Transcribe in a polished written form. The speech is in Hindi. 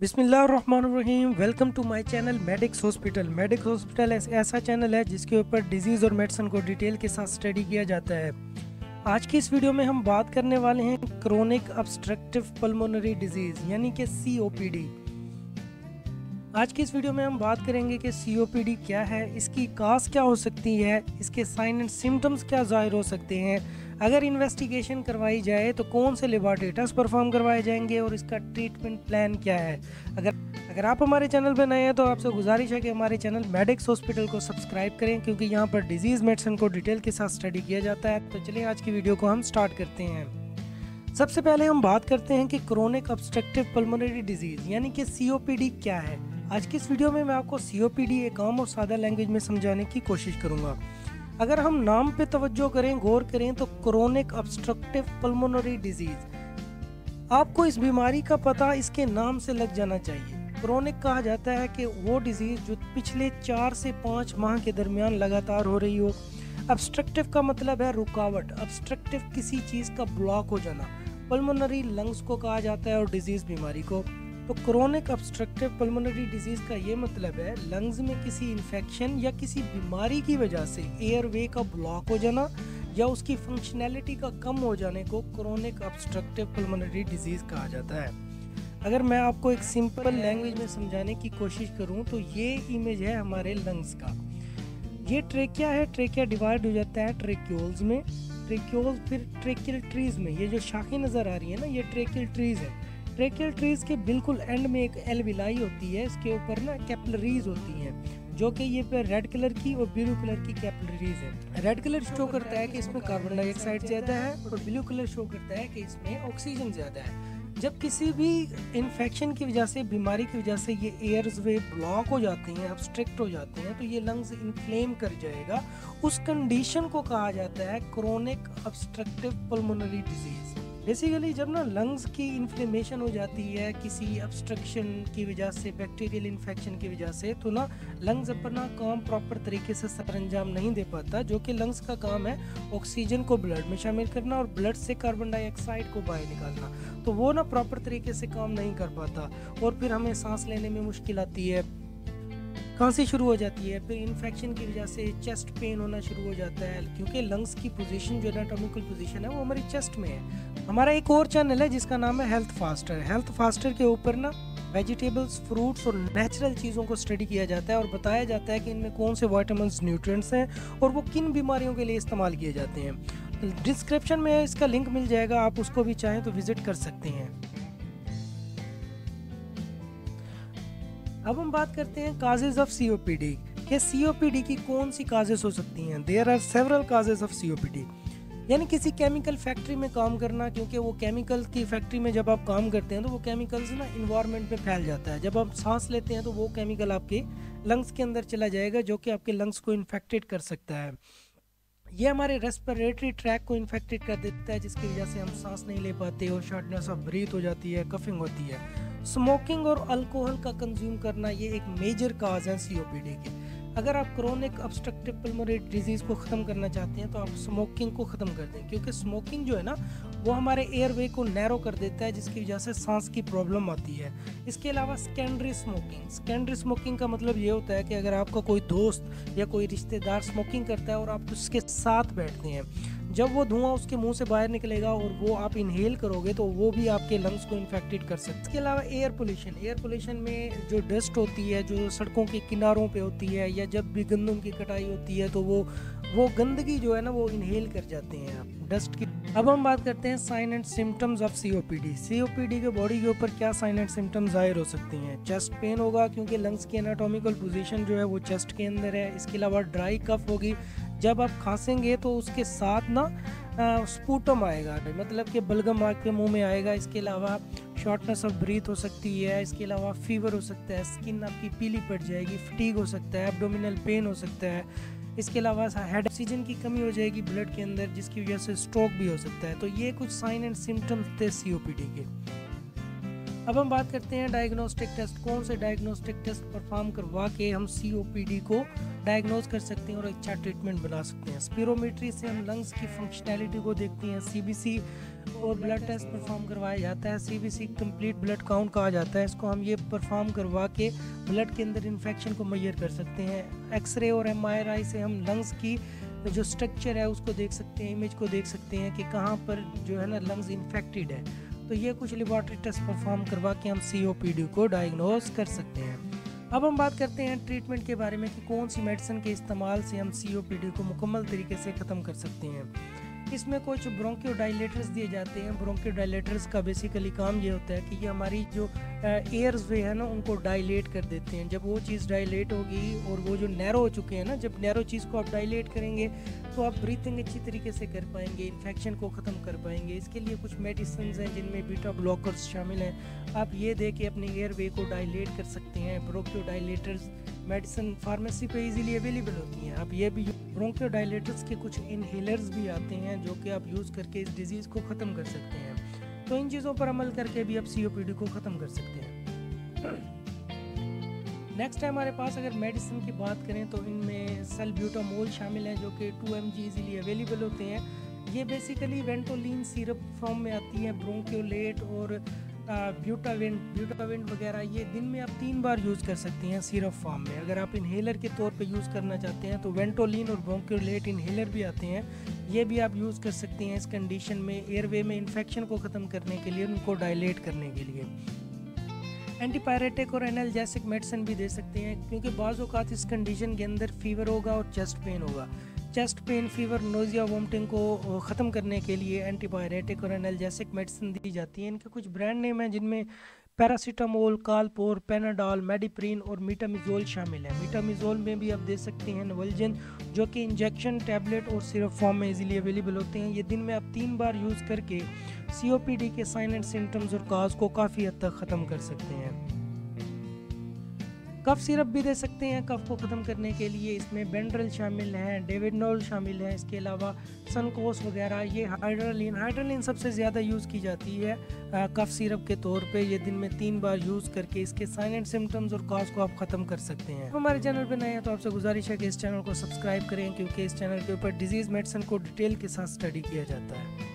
बिस्मिल्लाहिर्रहमानिर्रहीम। Welcome to my channel medics hospital. Medics hospital ऐसा चैनल है जिसके ऊपर डिजीज़ और मेडिसिन को डिटेल के साथ स्टडी किया जाता है। आज की इस वीडियो में हम बात करने वाले हैं क्रोनिक ऑब्स्ट्रक्टिव पल्मोनरी डिजीज़ यानी कि COPD। आज की इस वीडियो में हम बात करेंगे कि COPD क्या है, इसकी काज क्या हो सकती है, इसके साइन एंड सिम्टम्स क्या ज़ाहिर हो सकते हैं, अगर इन्वेस्टिगेशन करवाई जाए तो कौन से लेबॉरेटरी टेस्ट परफॉर्म करवाए जाएंगे और इसका ट्रीटमेंट प्लान क्या है। अगर आप हमारे चैनल पर नए हैं तो आपसे गुजारिश है कि हमारे चैनल मेडिक्स हॉस्पिटल को सब्सक्राइब करें, क्योंकि यहाँ पर डिजीज़ मेडिसिन को डिटेल के साथ स्टडी किया जाता है। तो चलिए आज की वीडियो को हम स्टार्ट करते हैं। सबसे पहले हम बात करते हैं कि क्रोनिक ऑब्स्ट्रक्टिव पल्मोनरी डिजीज़ यानी कि COPD क्या है। आज की इस वीडियो में मैं आपको COPD एक आम और सादा लैंग्वेज में समझाने की कोशिश करूँगा। अगर हम नाम पे तवज्जो करें, गौर करें तो क्रोनिक ऑब्स्ट्रक्टिव पल्मोनरी डिजीज़, आपको इस बीमारी का पता इसके नाम से लग जाना चाहिए। क्रोनिक कहा जाता है कि वो डिजीज़ जो पिछले 4 से 5 माह के दरमियान लगातार हो रही हो। ऑब्स्ट्रक्टिव का मतलब है रुकावट, ऑब्स्ट्रक्टिव किसी चीज़ का ब्लॉक हो जाना, पल्मोनरी लंग्स को कहा जाता है और डिजीज़ बीमारी को। तो क्रोनिक ऑब्स्ट्रक्टिव पल्मोनरी डिजीज़ का ये मतलब है लंग्स में किसी इन्फेक्शन या किसी बीमारी की वजह से एयरवे का ब्लॉक हो जाना या उसकी फंक्शनैलिटी का कम हो जाने को क्रोनिक ऑब्स्ट्रक्टिव पल्मोनरी डिजीज़ कहा जाता है। अगर मैं आपको एक सिंपल लैंग्वेज में समझाने की कोशिश करूं तो ये इमेज है हमारे लंग्स का। ये ट्रेकिया है, ट्रेकिया डिवाइड हो जाता है ट्रेक्योल्स में, ट्रेक्योल्स फिर ट्रेकियल ट्रीज में। ये जो शाखें नज़र आ रही है ना, ये ट्रेकियल ट्रीज है। ट्रेकियल ट्रीज के बिल्कुल एंड में एक एल्विलाई होती है, इसके ऊपर ना कैपिलरीज होती हैं, जो कि ये पे रेड कलर की और ब्लू कलर की कैपिलरीज है। रेड कलर शो करता है कि इसमें कार्बन डाइऑक्साइड ज़्यादा है और ब्लू कलर शो करता है कि इसमें ऑक्सीजन ज़्यादा है। जब किसी भी इन्फेक्शन की वजह से, बीमारी की वजह से ये एयर्स वे ब्लॉक हो जाते हैं, ऑब्स्ट्रक्ट हो जाते हैं, तो ये लंग्स इन्फ्लेम कर जाएगा। उस कंडीशन को कहा जाता है chronic obstructive pulmonary disease. Basically जब ना लंग्स की इन्फ्लेमेशन हो जाती है किसी ऑब्स्ट्रक्शन की वजह से, बैक्टीरियल इन्फेक्शन की वजह से, तो ना लंग्स अपना काम प्रॉपर तरीके से सरंजाम नहीं दे पाता, जो कि लंग्स का काम है ऑक्सीजन को ब्लड में शामिल करना और ब्लड से कार्बन डाइऑक्साइड को बाहर निकालना। तो वो ना प्रॉपर तरीके से काम नहीं कर पाता और फिर हमें सांस लेने में मुश्किल आती है, खांसी शुरू हो जाती है, फिर इन्फेक्शन की वजह से चेस्ट पेन होना शुरू हो जाता है, क्योंकि लंग्स की पोजीशन जो एनाटॉमिकल पोजीशन है वो हमारी चेस्ट में है। हमारा एक और चैनल है जिसका नाम है हेल्थ फास्टर। हेल्थ फास्टर के ऊपर ना वेजिटेबल्स, फ्रूट्स और नेचुरल चीज़ों को स्टडी किया जाता है और बताया जाता है कि इनमें कौन से विटामिन्स, न्यूट्रिएंट्स हैं और वो किन बीमारियों के लिए इस्तेमाल किए जाते हैं। डिस्क्रिप्शन में इसका लिंक मिल जाएगा, आप उसको भी चाहें तो विज़िट कर सकते हैं। अब हम बात करते हैं काजेज ऑफ COPD के। COPD की कौन सी काजेज हो सकती हैं? There are several causes of COPD। यानी किसी केमिकल फैक्ट्री में काम करना, क्योंकि वो केमिकल की फैक्ट्री में जब आप काम करते हैं तो वो केमिकल्स ना इन्वायरमेंट में फैल जाता है। जब आप सांस लेते हैं तो वो केमिकल आपके लंग्स के अंदर चला जाएगा, जो कि आपके लंग्स को इन्फेक्टेड कर सकता है। ये हमारे रेस्पिरेटरी ट्रैक को इन्फेक्टेड कर देता है, जिसकी वजह से हम सांस नहीं ले पाते और शॉर्टनेस ऑफ ब्रीथ हो जाती है, कफिंग होती है। स्मोकिंग और अल्कोहल का कंज्यूम करना ये एक मेजर काज है COPD के। अगर आप क्रोनिक ऑब्स्ट्रक्टिव पल्मोनरी डिजीज़ को ख़त्म करना चाहते हैं तो आप स्मोकिंग को ख़त्म कर दें, क्योंकि स्मोकिंग जो है ना वो हमारे एयरवे को नैरो कर देता है, जिसकी वजह से सांस की प्रॉब्लम आती है। इसके अलावा सेकेंडरी स्मोकिंग। सेकेंडरी स्मोकिंग का मतलब ये होता है कि अगर आपका कोई दोस्त या कोई रिश्तेदार स्मोकिंग करता है और आप उसके साथ बैठते हैं, जब वो धुआं उसके मुंह से बाहर निकलेगा और वो आप इनहेल करोगे तो वो भी आपके लंग्स को इन्फेक्टेड कर सकता है। इसके अलावा एयर पोल्यूशन। एयर पोल्यूशन में जो डस्ट होती है जो सड़कों के किनारों पे होती है, या जब भी गंदम की कटाई होती है तो वो गंदगी जो है ना वो इनहेल कर जाते हैं आप डस्ट की। अब हम बात करते हैं sign and symptoms of COPD। COPD के बॉडी के ऊपर क्या साइन एंड सिम्टम्स जाहिर हो सकती हैं? चेस्ट पेन होगा, क्योंकि लंग्स की एनाटॉमिकल पोजीशन जो है वो चेस्ट के अंदर है। इसके अलावा ड्राई कफ होगी, जब आप खांसेंगे तो उसके साथ ना स्पूटम आएगा, मतलब कि बलगम आपके मुंह में आएगा। इसके अलावा शॉर्टनेस ऑफ ब्रीथ हो सकती है, इसके अलावा फीवर हो सकता है, स्किन आपकी पीली पड़ जाएगी, फटीग हो सकता है, एब्डोमिनल पेन हो सकता है। इसके अलावा हेड ऑक्सीजन की कमी हो जाएगी ब्लड के अंदर, जिसकी वजह से स्ट्रोक भी हो सकता है। तो ये कुछ साइन एंड सिम्टम्स थे COPD के। अब हम बात करते हैं डायग्नोस्टिक टेस्ट। कौन से डायग्नोस्टिक टेस्ट परफॉर्म करवा के हम COPD को डायग्नोज कर सकते हैं और अच्छा ट्रीटमेंट बना सकते हैं। स्पीरोमेट्री से हम लंग्स की फंक्शनैलिटी को देखते हैं। सीबीसी और ब्लड टेस्ट परफॉर्म करवाया जाता है। सीबीसी कंप्लीट ब्लड काउंट कहा जाता है। इसको हम ये परफॉर्म करवा के ब्लड के अंदर इन्फेक्शन को मेजर कर सकते हैं। एक्सरे और एमआरआई से हम लंग्स की जो स्ट्रक्चर है उसको देख सकते हैं, इमेज को देख सकते हैं कि कहाँ पर जो है ना लंग्स इन्फेक्टेड है। तो ये कुछ लेबॉरेटरी टेस्ट परफॉर्म करवा के हम COPD को डायग्नोज कर सकते हैं। अब हम बात करते हैं ट्रीटमेंट के बारे में कि कौन सी मेडिसिन के इस्तेमाल से हम COPD को मुकम्मल तरीके से ख़त्म कर सकते हैं। इसमें कुछ ब्रोंकियोडाइलेटर्स दिए जाते हैं। ब्रोंकियोडाइलेटर्स का बेसिकली काम ये होता है कि ये हमारी जो एयर्स वे है ना उनको डायलेट कर देते हैं। जब वो चीज़ डायलेट होगी और वो जो नैरो हो चुके हैं ना, जब नैरो चीज़ को आप डायलेट करेंगे तो आप ब्रीथिंग अच्छी तरीके से कर पाएंगे, इन्फेक्शन को ख़त्म कर पाएंगे। इसके लिए कुछ मेडिसिन हैं जिनमें बीटा ब्लॉकर्स शामिल हैं। आप ये दे के अपने एयर वे को डायलेट कर सकते हैं। ब्रोंकियोडाइलेटर्स मेडिसिन फार्मेसी पे इजीली अवेलेबल होती हैं। आप ये भी ब्रोंकियोडाइलेटर्स के कुछ इनहेलर्स भी आते हैं जो कि आप यूज़ करके इस डिज़ीज़ को ख़त्म कर सकते हैं। तो इन चीज़ों पर अमल करके भी आप COPD को ख़त्म कर सकते हैं। नेक्स्ट है हमारे पास अगर मेडिसिन की बात करें तो इनमें सलब्यूटामोल शामिल है जो कि 2 mg इजीली अवेलेबल होते हैं। ये बेसिकली वेंटोलिन सिरप फॉर्म में आती है। ब्रोंकियोलेट और ब्यूटावेंट वगैरह ये दिन में आप 3 बार यूज़ कर सकते हैं सिरप फॉर्म में। अगर आप इन्हेलर के तौर पे यूज़ करना चाहते हैं तो वेंटोलिन और ब्रोंकियोलेट इन्हेलर भी आते हैं, ये भी आप यूज़ कर सकते हैं इस कंडीशन में एयरवे में इन्फेक्शन को ख़त्म करने के लिए, उनको डायलेट करने के लिए। एंटीपायरेटिक और एनाल्जेसिक मेडिसिन भी दे सकते हैं क्योंकि बाज़ औक़ात इस कंडीशन के अंदर फ़ीवर होगा और चेस्ट पेन होगा। Chest pain, fever, nausea, vomiting को ख़त्म करने के लिए एंटीबायोटिक और एनाल्जेसिक मेडिसिन दी जाती है। इनके कुछ ब्रांड नेम हैं जिनमें पैरासीटामोल, कालपोर, पेनाडॉल, मेडिप्रीन और मीटामिजोल शामिल है। मीटामिजोल में भी आप दे सकते हैं नवल्जन, जो कि इंजेक्शन, टैबलेट और सिरप फॉर्म में इजीली अवेलेबल होते हैं। ये दिन में आप 3 बार यूज़ करके COPD के साइन एंड सिम्टम्स और काज को काफ़ी हद तक ख़त्म कर सकते हैं। कफ सिरप भी दे सकते हैं कफ को ख़त्म करने के लिए। इसमें बेंड्रल शामिल हैं, डेविडनॉल शामिल है, इसके अलावा सनकोस वगैरह। ये हाइड्रालिन सबसे ज़्यादा यूज़ की जाती है कफ सिरप के तौर पे। ये दिन में 3 बार यूज़ करके इसके साइन एंड सिम्टम्स और कॉज को आप ख़त्म कर सकते हैं। हमारे चैनल पर नए हैं तो आपसे गुजारिश है कि इस चैनल को सब्सक्राइब करें क्योंकि इस चैनल के ऊपर डिजीज़ मेडिसिन को डिटेल के साथ स्टडी किया जाता है।